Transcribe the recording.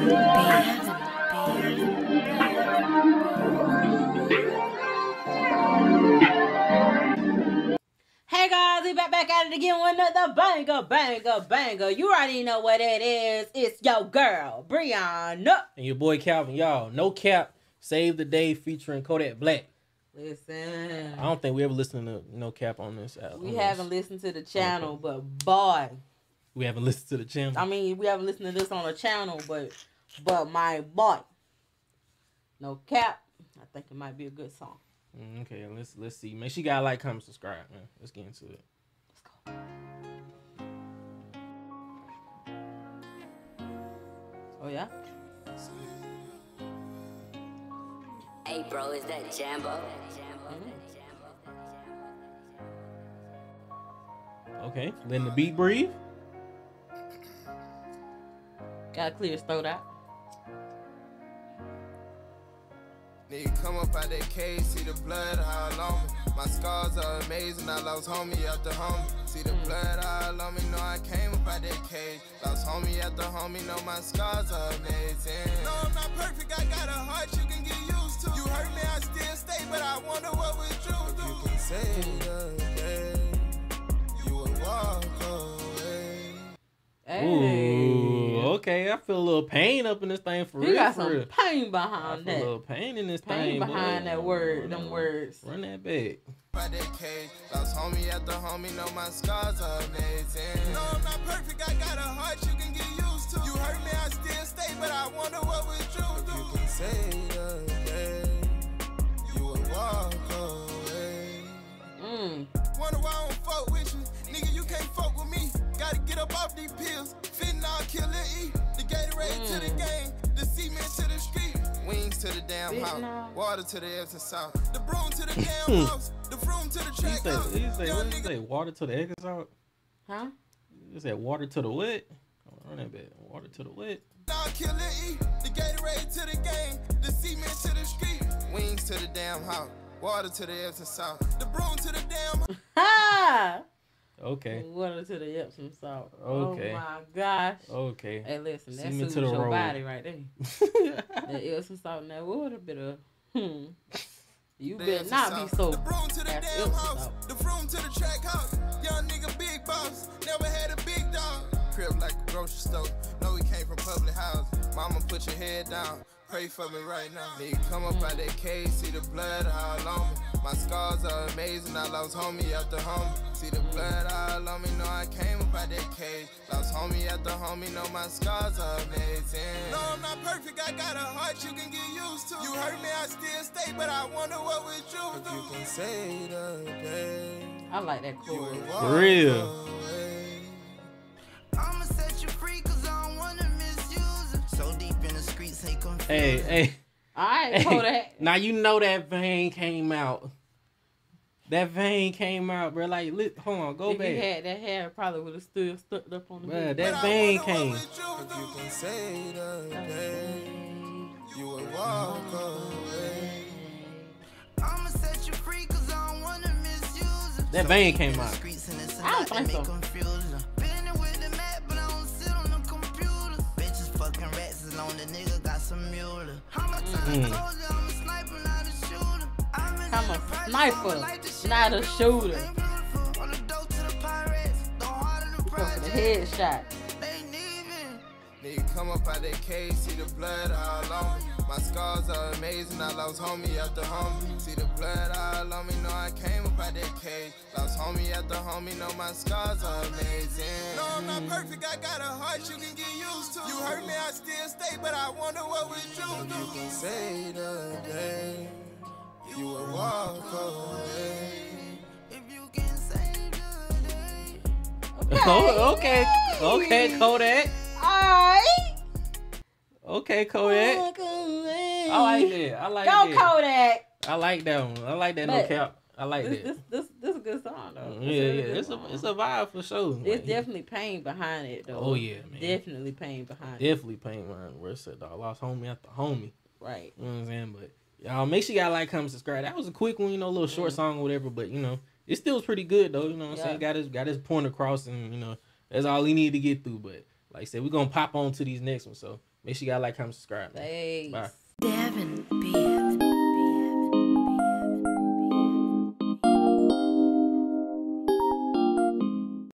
Hey guys, we back at it again with another banger. You already know what it is. It's your girl, Brianna. And your boy, Calvin. Y'all, No Cap, Save the Day featuring Kodak Black. Listen. I don't think we ever listened to No Cap on this album. We haven't listened to the channel, but boy. We haven't listened to the channel. I mean, we haven't listened to this on the channel, but my boy, No Cap, I think it might be a good song. Okay, let's see. Make sure you gotta like, comment, subscribe, man. Let's get into it. Let's go. Oh yeah. Hey bro, is that Jambo? Okay, letting the beat breathe. Gotta clear his throat out. Nigga, come up out that cage, see the blood all on me. My scars are amazing, I lost homie after homie. See the blood all on me, know I came up out that cage. Lost homie after homie, know my scars are amazing. No, I'm not perfect, I got a heart you can get used to. You hurt me, I still stay, but I wonder what would you do. You can save the day, you would walk away. Hey. Ooh. Okay, I feel a little pain up in this thing for real. You got some pain behind that. A little pain in this thing. Pain behind that word, them words. Run that back. Lost homie after homie, know my scars are amazing. No, I'm not perfect, I got a heart you can get used to. You hurt me, I still stay, but I wonder what would you do. You can save the day, you would walk away. Wonder why I don't fuck with you. Nigga, you can't fuck with me. Gotta get up off these pills. Fentanyl, killer E. The Gatorade to the game. The cement to the street. Wings to the damn house. Water to the ebbs and south. The broom to the damn house. The broom to the track house. You say water to the ebbs and south? Huh? You said water to the what? Run that bit. Water to the what? Killer E. The Gatorade to the game. The cement to the street. Wings to the damn house. Water to the ebbs and south. The broom to the damn house. Ha! Okay. Water to the Epsom salt. Okay. Oh my gosh. Okay. Hey, listen, that suits your road. Body right there. That Epsom salt and that water better. You better not be so. The broom to the damn house. The broom to the track house. Young nigga big boss. Never had a big dog. Crib like a grocery store. No, we came from public house. Mama, put your head down. Pray for me right now. Nigga, come up out that cage, see the blood all on me. My scars are amazing, I lost homie after homie. See the blood all on me, know I came up out that cage. Lost homie after homie, know my scars are amazing. No, I'm not perfect, I got a heart you can get used to. You hurt me, I still stay, but I wonder what would you do. You can save the day. I like that chord. For real. I'ma set you free, cause I don't wanna misuse it. So deep in the streets, ain't confused. Hey. Alright, Kodak. Now you know that vein came out. That vein came out, bro. Like, hold on, go back. If you had that hair, it probably would have still stuck up on the head. That vein came. If you can save the day, you would walk away. I'ma set you free, cause I don't wanna misuse it. That vein came out. I don't think so. I'm a sniper, not a shooter. For the headshot. Nigga, come up out that cage, see the blood all on me. My scars are amazing, I lost homie after homie. See the blood all on me, know I came up out that cage. Lost homie after homie, know my scars are amazing. No, I'm not perfect, I got a heart you can get used to. You hurt me, I still stay, but I wonder what would you do. You can save the day, you will walk away. If you can save the day. Okay, Kodak. Alright. Okay, Kodak. I like that. I like that. Go Kodak. I like that one. I like that No Cap. I like that. This is a good song though. Yeah. It's a vibe for sure. It's definitely pain behind it though. Oh yeah, man. Definitely pain behind it. Definitely pain behind it. Where it said dog lost homie after homie. Right. You know what I'm saying? But y'all make sure y'all like, comment, subscribe. That was a quick one, you know, a little short song or whatever, but you know, it still was pretty good though, you know what I'm saying? Got his point across and you know, that's all he needed to get through, but like I said, we're going to pop on to these next ones. So Make sure you guys like, comment, subscribe. Thanks. Bye. Devin B.